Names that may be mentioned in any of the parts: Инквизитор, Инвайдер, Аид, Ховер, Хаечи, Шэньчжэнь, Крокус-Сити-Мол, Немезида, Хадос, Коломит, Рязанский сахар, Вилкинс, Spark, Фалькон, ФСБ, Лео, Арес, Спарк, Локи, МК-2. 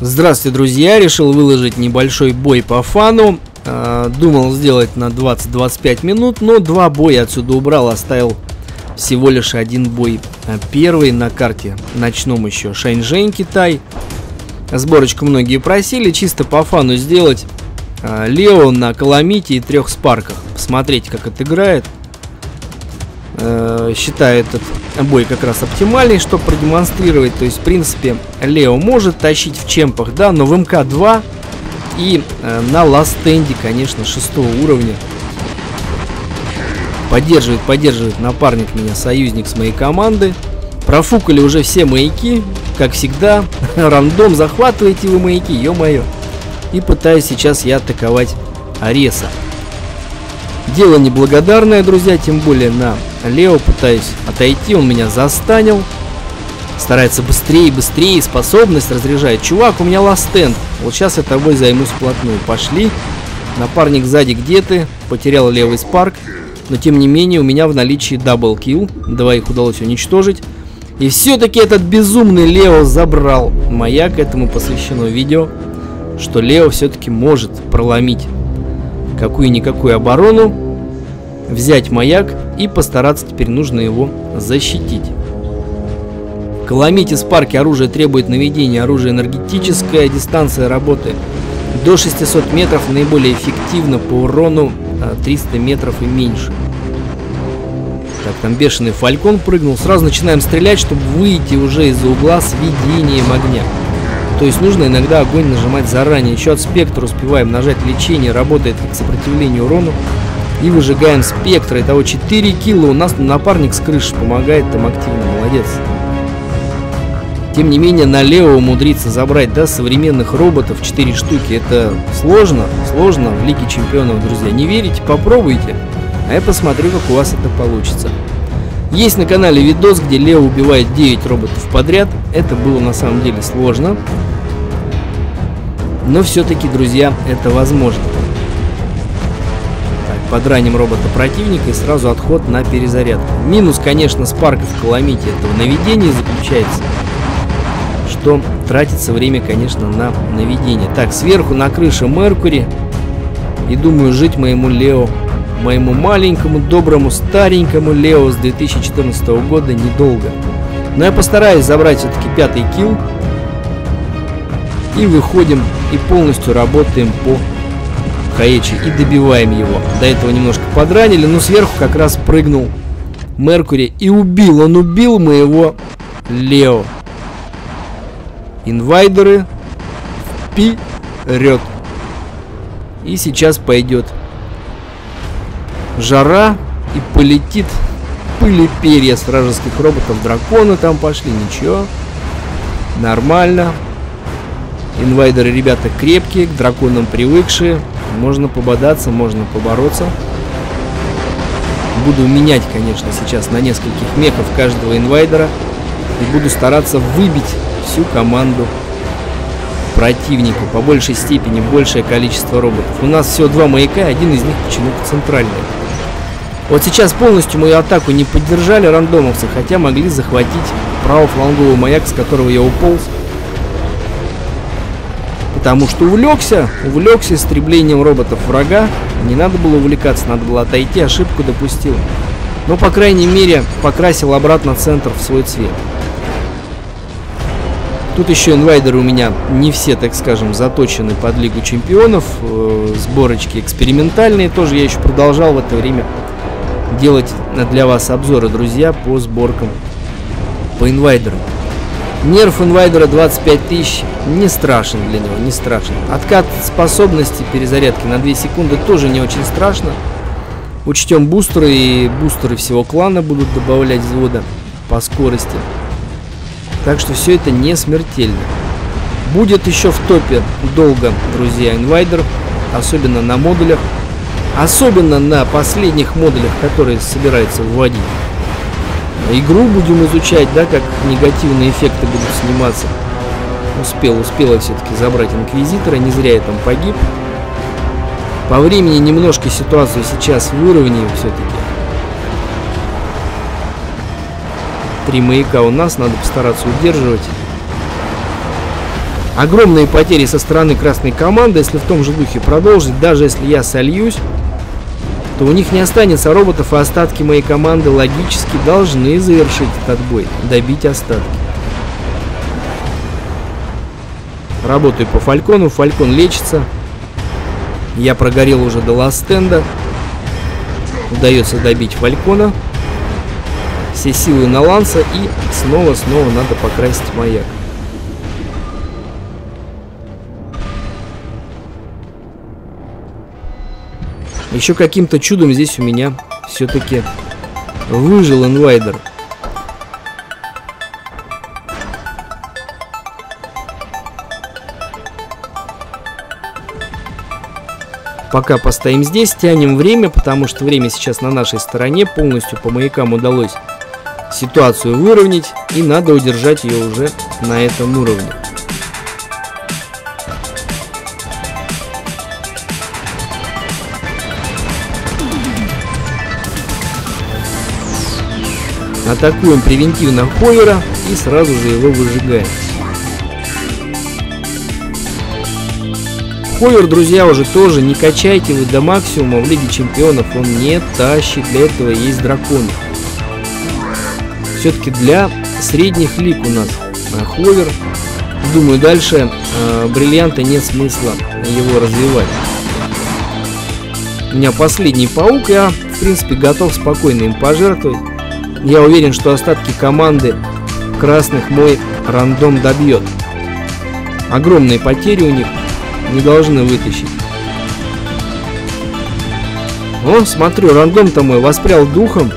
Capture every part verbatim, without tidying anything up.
Здравствуйте, друзья! Решил выложить небольшой бой по фану. Думал сделать на двадцать-двадцать пять минут, но два боя отсюда убрал, оставил всего лишь один бой. Первый на карте ночном еще Шэньчжэнь, Китай. Сборочку многие просили, чисто по фану сделать. Лео на Коломите и трех Спарках. Посмотреть, как это играет. Считаю этот бой как раз оптимальный, чтобы продемонстрировать. То есть, в принципе, Лео может тащить в чемпах, да, но в эм ка два и на ласт-стенде, конечно, шестого уровня. Поддерживает, поддерживает напарник меня, союзник с моей команды. Профукали уже все маяки, как всегда. Рандом захватываете вы маяки, ё-моё. И пытаюсь сейчас я атаковать Ареса. Дело неблагодарное, друзья, тем более на Лео. Пытаюсь отойти, он меня застанил. Старается быстрее, быстрее, способность разряжает. Чувак, у меня ласт-стенд. Вот сейчас я тобой займусь вплотную. Пошли. Напарник сзади, где ты? Потерял левый спарк. Но тем не менее у меня в наличии дабл-килл. Двоих удалось уничтожить. И все-таки этот безумный Лео забрал маяк. Этому посвящено видео, что Лео все-таки может проломить какую-никакую оборону, взять маяк, и постараться теперь нужно его защитить. Коломите спарки, оружие требует наведения, оружие энергетическое, дистанция работы до шестисот метров, наиболее эффективно по урону триста метров и меньше. Так, там бешеный фалькон прыгнул, сразу начинаем стрелять, чтобы выйти уже из-за угла с видением огня. То есть нужно иногда огонь нажимать заранее. Еще от спектра успеваем нажать лечение, работает как сопротивление урону. И выжигаем спектра. Итого четыре килла. У нас напарник с крыши помогает там активно. Молодец. Тем не менее, на Лео умудриться забрать, да, современных роботов четыре штуки. Это сложно. Сложно в Лиге Чемпионов, друзья. Не верите? Попробуйте. А я посмотрю, как у вас это получится. Есть на канале видос, где Лео убивает девять роботов подряд. Это было на самом деле сложно. Но все-таки, друзья, это возможно. Так, подраним робота противника и сразу отход на перезарядку. Минус, конечно, спарков в Коломите этого наведения заключается. Что тратится время, конечно, на наведение. Так, сверху на крыше Меркурий. И думаю, жить моему Лео, моему маленькому, доброму, старенькому Лео с две тысячи четырнадцатого года недолго. Но я постараюсь забрать все-таки пятый килл. И выходим, и полностью работаем по хаечи, и добиваем его. До этого немножко подранили, но сверху как раз прыгнул Меркурий и убил. Он убил моего Лео. Инвайдеры, вперед. И сейчас пойдет жара, и полетит пыли перья с вражеских роботов. Драконы там пошли, ничего, нормально. Инвайдеры, ребята, крепкие, к драконам привыкшие. Можно пободаться, можно побороться. Буду менять, конечно, сейчас на нескольких мехов каждого инвайдера. И буду стараться выбить всю команду противнику. По большей степени, большее количество роботов. У нас всего два маяка, один из них почему-то центральный. Вот сейчас полностью мою атаку не поддержали рандомовцы, хотя могли захватить правофланговый маяк, с которого я уполз. Потому что увлекся, увлекся истреблением роботов врага. Не надо было увлекаться, надо было отойти, ошибку допустил. Но, по крайней мере, покрасил обратно центр в свой цвет. Тут еще инвайдеры у меня не все, так скажем, заточены под Лигу Чемпионов. Сборочки экспериментальные тоже я еще продолжал в это время делать для вас обзоры, друзья, по сборкам, по инвайдерам. Нерв инвайдера двадцать пять тысяч, не страшен для него, не страшен. Откат способности перезарядки на две секунды тоже не очень страшно. Учтем бустеры, и бустеры всего клана будут добавлять взвода по скорости. Так что все это не смертельно. Будет еще в топе долго, друзья, инвайдер, особенно на модулях. Особенно на последних модулях, которые собираются вводить. Игру будем изучать, да, как негативные эффекты будут сниматься. Успел, успела все-таки забрать инквизитора, не зря я там погиб. По времени немножко ситуацию сейчас выровняем все-таки. Три маяка у нас, надо постараться удерживать. Огромные потери со стороны красной команды, если в том же духе продолжить, даже если я сольюсь, то у них не останется роботов, а остатки моей команды логически должны завершить этот бой, добить остатки. Работаю по Фалькону, Фалькон лечится. Я прогорел уже до ласт-стенда. Удается добить Фалькона. Все силы на Ланса, и снова-снова надо покрасить маяк. Еще каким-то чудом здесь у меня все-таки выжил инвайдер. Пока постоим здесь, тянем время, потому что время сейчас на нашей стороне. Полностью по маякам удалось ситуацию выровнять, и надо удержать ее уже на этом уровне. Атакуем превентивно Ховера и сразу же его выжигаем. Ховер, друзья, уже тоже не качайте его до максимума. В Лиге Чемпионов он не тащит. Для этого есть драконы. Все-таки для средних лиг у нас Ховер. Думаю, дальше э, бриллианта нет смысла его развивать. У меня последний паук. Я, в принципе, готов спокойно им пожертвовать. Я уверен, что остатки команды красных мой рандом добьет. Огромные потери у них, не должны вытащить. О, смотрю, рандом-то мой воспрял духом,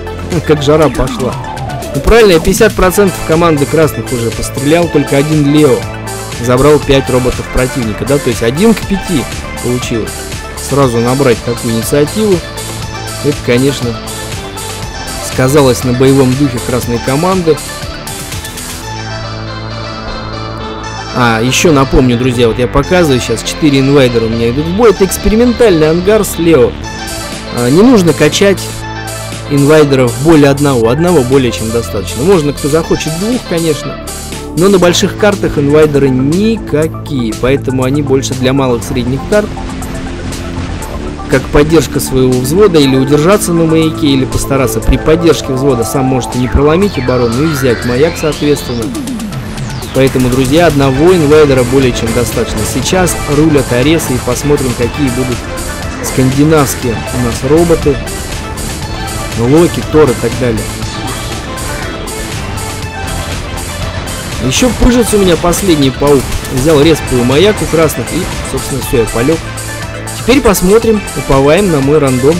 как жара пошла. Ну правильно, я пятьдесят процентов команды красных уже пострелял, только один Лео забрал пять роботов противника, да, то есть один к пяти получилось. Сразу набрать такую инициативу, это, конечно, сказалось на боевом духе красной команды. А, еще напомню, друзья, вот я показываю сейчас, четыре инвайдера у меня идут в бой. Это экспериментальный ангар с Лео. А, не нужно качать инвайдеров более одного. Одного более чем достаточно. Можно, кто захочет, двух, конечно. Но на больших картах инвайдеры никакие. Поэтому они больше для малых средних карт. Как поддержка своего взвода, или удержаться на маяке, или постараться при поддержке взвода сам можете не проломить оборону и взять маяк соответственно. Поэтому, друзья, одного инвайдера более чем достаточно. Сейчас рулят Аресы, и посмотрим, какие будут скандинавские у нас роботы, Локи, Тор и так далее. Еще пыжится у меня последний паук. Взял респую маяк у красных, и, собственно, все, я полег. Теперь посмотрим, уповаем на мой рандом.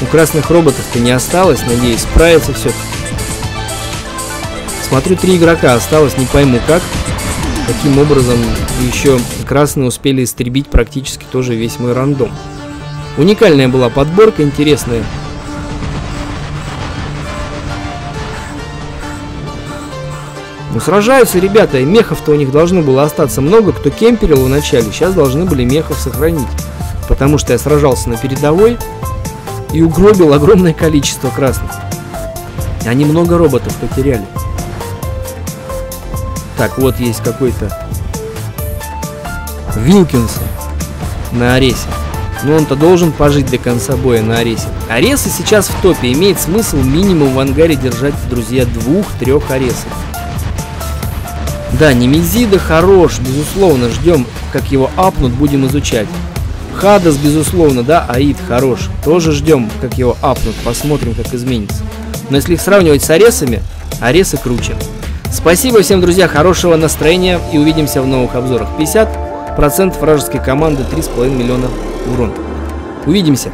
У красных роботов-то не осталось, надеюсь, справится все-таки. Смотрю, три игрока осталось, не пойму как. Каким образом еще красные успели истребить практически тоже весь мой рандом. Уникальная была подборка, интересная. Ну, сражаются ребята, и мехов-то у них должно было остаться много. Кто кемперил в начале, сейчас должны были мехов сохранить. Потому что я сражался на передовой и угробил огромное количество красных. Они много роботов потеряли. Так, вот есть какой-то Вилкинс на Аресе. Но он-то должен пожить до конца боя на Аресе. Аресы сейчас в топе. Имеет смысл минимум в ангаре держать, друзья, двух-трех Аресов. Да, Немезида хорош, безусловно. Ждем, как его апнут, будем изучать. Хадос, безусловно, да, Аид хорош. Тоже ждем, как его апнут, посмотрим, как изменится. Но если их сравнивать с Аресами, Аресы круче. Спасибо всем, друзья, хорошего настроения и увидимся в новых обзорах. пятьдесят процентов вражеской команды, три с половиной миллиона урон. Увидимся!